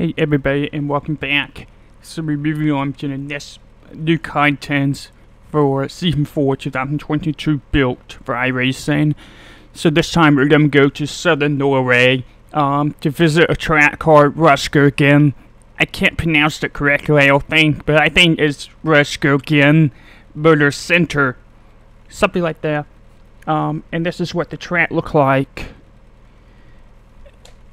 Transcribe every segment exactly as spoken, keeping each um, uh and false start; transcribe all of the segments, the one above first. Hey everybody, and welcome back. So review I'm getting this new contents for season four twenty twenty-two built for iRacing. So this time we're going to go to southern Norway um, to visit a track called Rudskogen. I can't pronounce it correctly, I think, but I think it's Rudskogen Motorsenter, something like that. Um, and this is what the track looked like.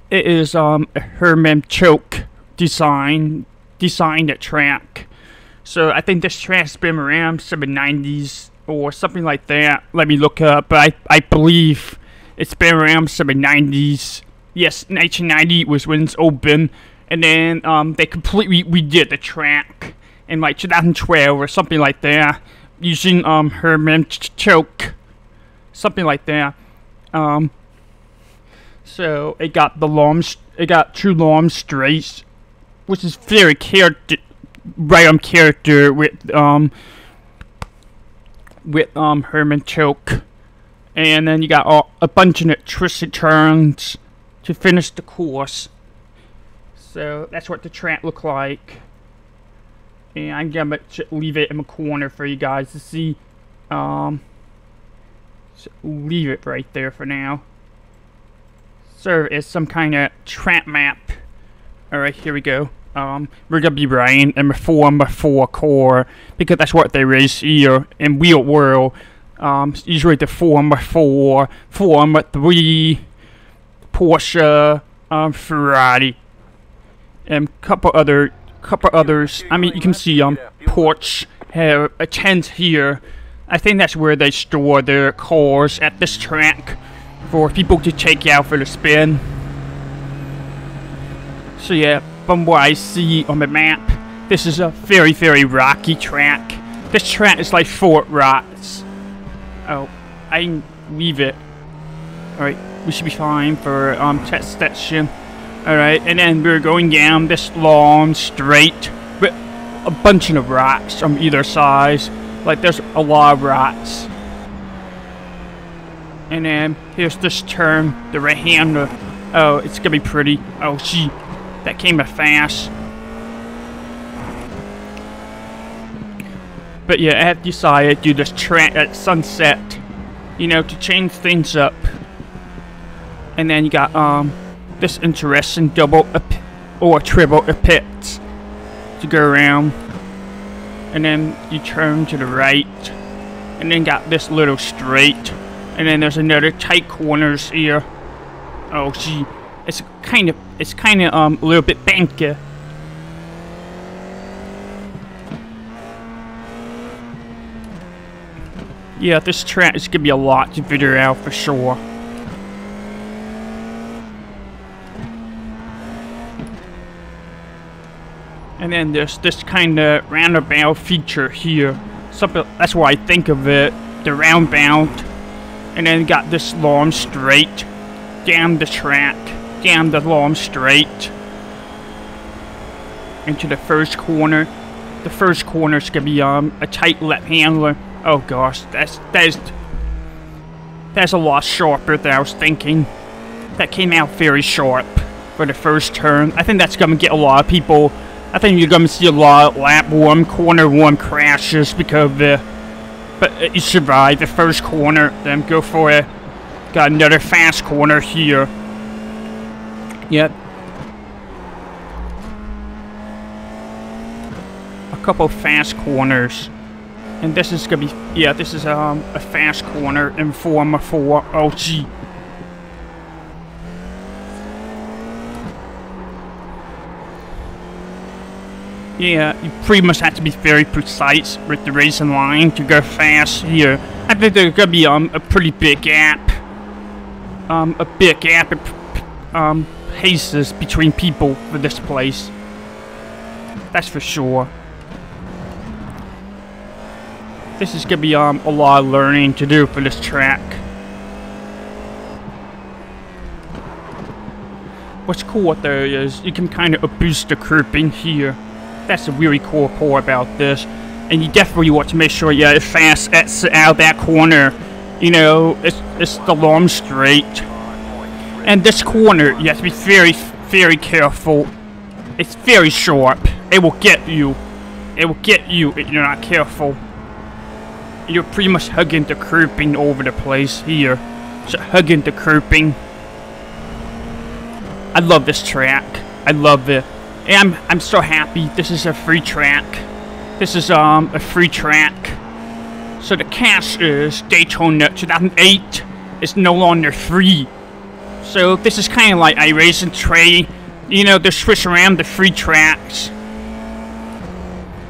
It is um, a Hermann Tilke design, designed a track. So I think this track's been around since the nineties or something like that. Let me look up, but I, I believe it's been around since the nineties. Yes, nineteen ninety was when it's open. And then um, they completely redid the track in like two thousand twelve or something like that, using um, Hermann Tilke, something like that. Um, So it got the long, it got two long straights, which is very character, right on character with um with um Hermann Tilke, and then you got all, a bunch of twisted turns to finish the course. So that's what the track looked like, and I'm gonna leave it in the corner for you guys to see. Um, so leave it right there for now. So it's some kind of track map. Alright, here we go. Um, we're going to be riding in the four by four car, because that's what they race here in Wheel World. Um, it's usually the four by four, four by three, Porsche, um, Ferrari, and a couple other, couple others. I mean, you can see um, Porsche have a tent here. I think that's where they store their cars at this track, for people to take out for the spin. So yeah, from what I see on the map, this is a very, very rocky track. This track is like Fort Rocks. Oh, I can leave it. Alright, we should be fine for um, test section. Alright, and then we're going down this long straight with a bunch of rocks on either side. Like, there's a lot of rocks. And then, here's this turn, the right-hander. Oh, it's gonna be pretty. Oh, gee, that came up fast. But yeah, I have decided to do this track at sunset, you know, to change things up. And then you got, um, this interesting double or triple pits to go around. And then you turn to the right. And then got this little straight. And then there's another tight corners here. Oh gee, it's kind of, it's kind of um a little bit banky. Yeah, this track is gonna be a lot to figure out for sure. And then there's this kind of roundabout feature here. Something that's what I think of it, the roundabout. And then got this long straight down the track, down the long straight into the first corner. The first corner is gonna be um a tight left handler. Oh gosh, that's that's that's a lot sharper than I was thinking. That came out very sharp for the first turn. I think that's gonna get a lot of people. I think you're gonna see a lot of lap one, corner one crashes because of the. But you survive the first corner, then go for it. Got another fast corner here. Yep. A couple fast corners. And this is gonna be, yeah, this is um, a fast corner in four by four. Oh gee. Yeah, you pretty much have to be very precise with the racing line to go fast here. I think there's gonna be um a pretty big gap, um a big gap, um paces between people for this place. That's for sure. This is gonna be um a lot of learning to do for this track. What's cool though is you can kind of abuse the curving here. That's a really cool part about this, and you definitely want to make sure you're yeah, fast exit out of that corner. You know, it's it's the long straight, and this corner you have to be very, very careful It's very sharp. It will get you. It will get you if you're not careful. You're pretty much hugging the curbing over the place here. So hugging the curbing. I love this track. I love it. And I'm I'm so happy. This is a free track. This is um a free track. So the cash is Daytona two thousand eight. It's no longer free. So this is kind of like iRacing Trade. You know, they switch around the free tracks.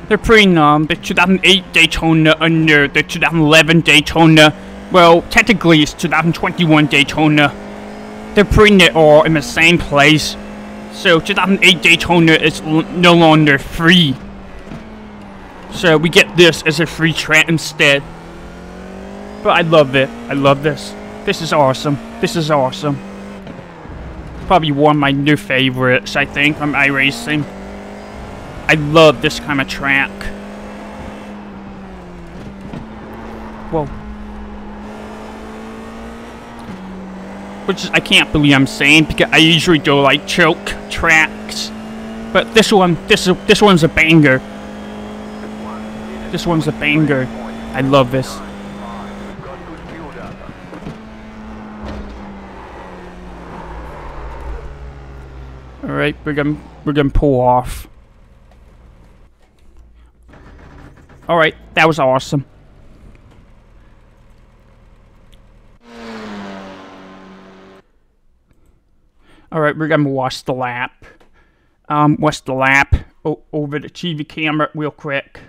They're pretty numb. The two thousand eight Daytona under the two thousand eleven Daytona. Well, technically it's two thousand twenty-one Daytona. They're putting it all in the same place. So two thousand eight Daytona is l no longer free. So we get this as a free track instead. But I love it. I love this. This is awesome. This is awesome. Probably one of my new favorites, I think, from iRacing. I love this kind of track. Whoa. Which is, I can't believe I'm saying, because I usually do like choke tracks. But this one, this, this one's a banger. This one's a banger. I love this. Alright, we're gonna we're gonna pull off. Alright, that was awesome. Alright, we're gonna watch the lap. Um, watch the lap o over the T V camera real quick.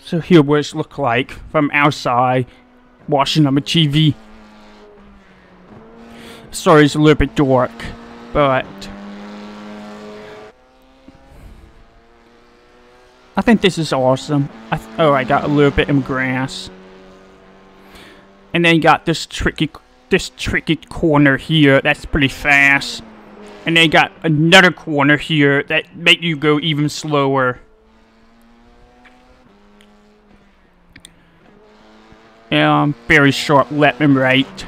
So here what it looked like from outside, watching on the T V. Sorry, it's a little bit dark, but I think this is awesome. I th oh, I got a little bit in grass, and then you got this tricky, this tricky corner here that's pretty fast, and then you got another corner here that make you go even slower. Um, very short left and right.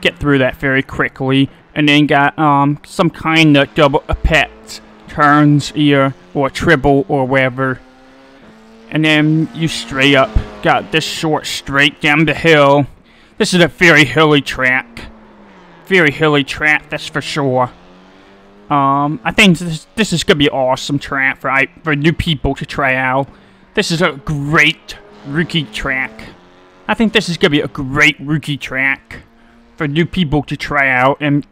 Get through that very quickly, and then got um some kind of double apex turns here, or triple or whatever. And then you straight up. Got this short straight down the hill. This is a very hilly track. Very hilly track, that's for sure. Um, I think this this is gonna be an awesome track for I for new people to try out. This is a great rookie track. I think this is gonna be a great rookie track for new people to try out and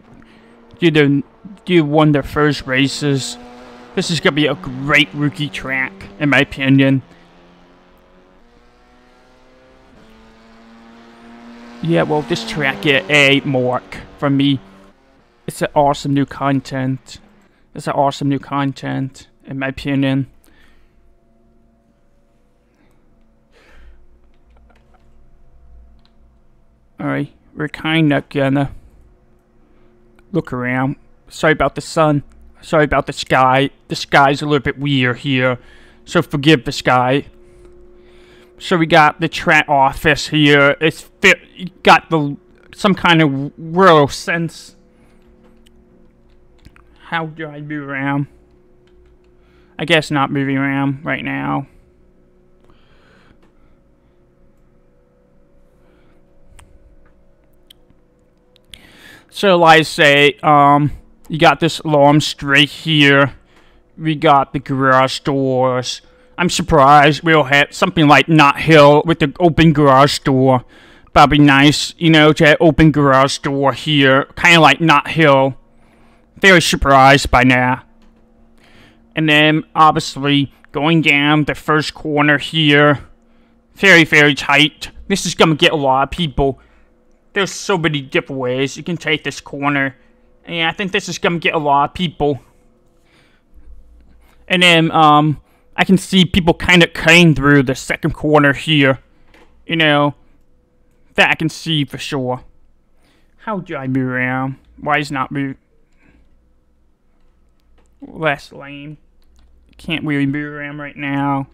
do the do one of their first races. This is gonna be a great rookie track, in my opinion. Yeah, well, this track get a mark from me. It's an awesome new content. It's an awesome new content, in my opinion. Alright, we're kinda gonna look around. Sorry about the sun. Sorry about the sky. The sky's a little bit weird here, so forgive the sky. So we got the track office here. It's fit, got the some kind of rural sense. How do I move around? I guess not moving around right now. So, like I say, um, you got this alarm straight here. We got the garage doors. I'm surprised we'll have something like Knot Hill with the open garage door. Probably nice, you know, to have open garage door here. Kind of like Knot Hill. Very surprised by now. And then, obviously, going down the first corner here. Very, very tight. This is going to get a lot of people. There's so many different ways you can take this corner. And I think this is gonna get a lot of people. And then, um, I can see people kind of cutting through the second corner here. You know, that I can see for sure. How do I move around? Why is not move? Well, that's lame. Can't really move around right now.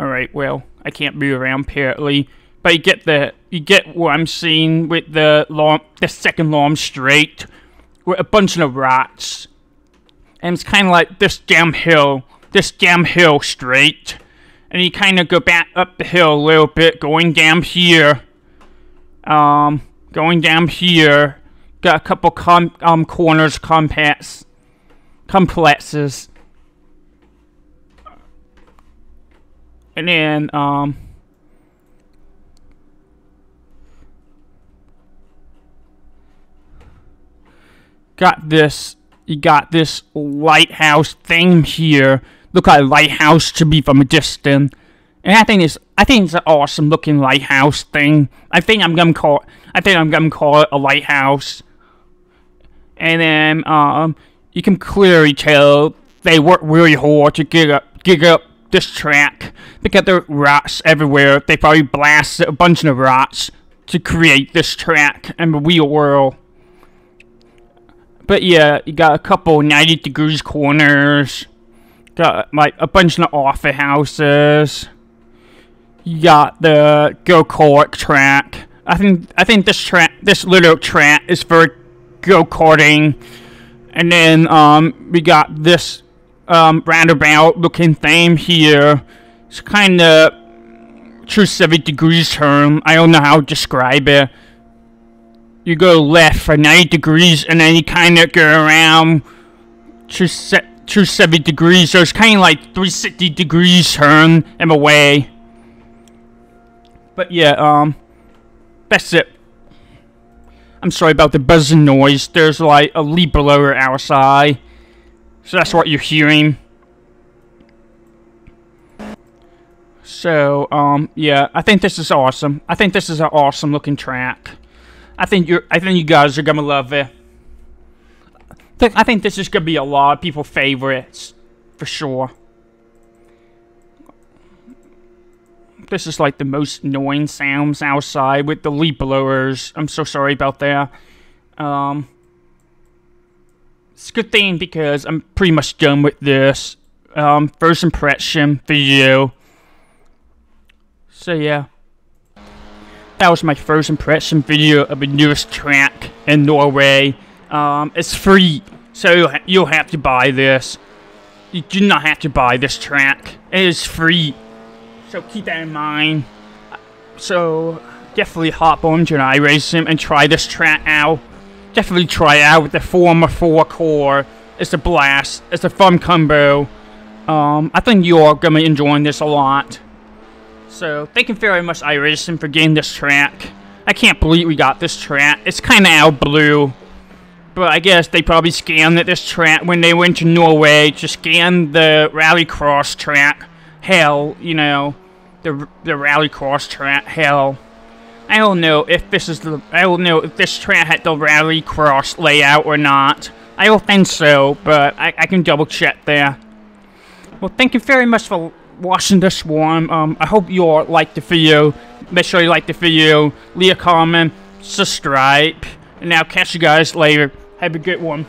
Alright, well, I can't move around apparently. But you get the you get what I'm seeing with the long the second long straight with a bunch of rats. And it's kinda like this damn hill. This damn hill straight. And you kinda go back up the hill a little bit, going down here. Um going down here. Got a couple com um corners compacts complexes. And then um got this you got this lighthouse thing here. Look like a lighthouse to be from a distance. And I think it's I think it's an awesome looking lighthouse thing. I think I'm gonna call it, I think I'm gonna call it a lighthouse. And then um you can clearly tell they work really hard to get up get up this track because there are rocks everywhere. They probably blasted a bunch of rocks to create this track and the wheel whirl. But yeah, you got a couple ninety degrees corners. Got like a bunch of office houses. You got the go-kart track. I think I think this track, this little track, is for go-karting. And then um, we got this um, roundabout-looking thing here. It's kind of true seventy degrees turn. I don't know how to describe it. You go left for ninety degrees, and then you kind of go around to set to seventy degrees. So it's kind of like three sixty degrees turn and away. But yeah, um, that's it. I'm sorry about the buzzing noise. There's like a leaf blower outside, so that's what you're hearing. So um, yeah, I think this is awesome. I think this is an awesome looking track. I think you I think you guys are gonna love it. Th I think this is gonna be a lot of people's favorites for sure. This is like the most annoying sounds outside with the leaf blowers. I'm so sorry about that. Um, it's a good thing because I'm pretty much done with this um, first impression video. So yeah. That was my first impression video of the newest track in Norway. Um, it's free, so you'll have to buy this. You do not have to buy this track. It is free, so keep that in mind. So definitely hop onto an iRacing and try this track out. Definitely try it out with the four by four core. It's a blast. It's a fun combo. Um, I think you are gonna be enjoying this a lot. So, thank you very much, iRacing, for getting this track. I can't believe we got this track. It's kind of out of blue. But I guess they probably scanned at this track when they went to Norway to scan the Rallycross track. Hell, you know, the the Rallycross track. Hell, I don't know if this is the. I don't know if this track had the Rallycross layout or not. I don't think so, but I, I can double check there. Well, thank you very much for watching this one. um I hope you all liked the video. Make sure you like the video, leave a comment, subscribe, and I'll catch you guys later. Have a good one.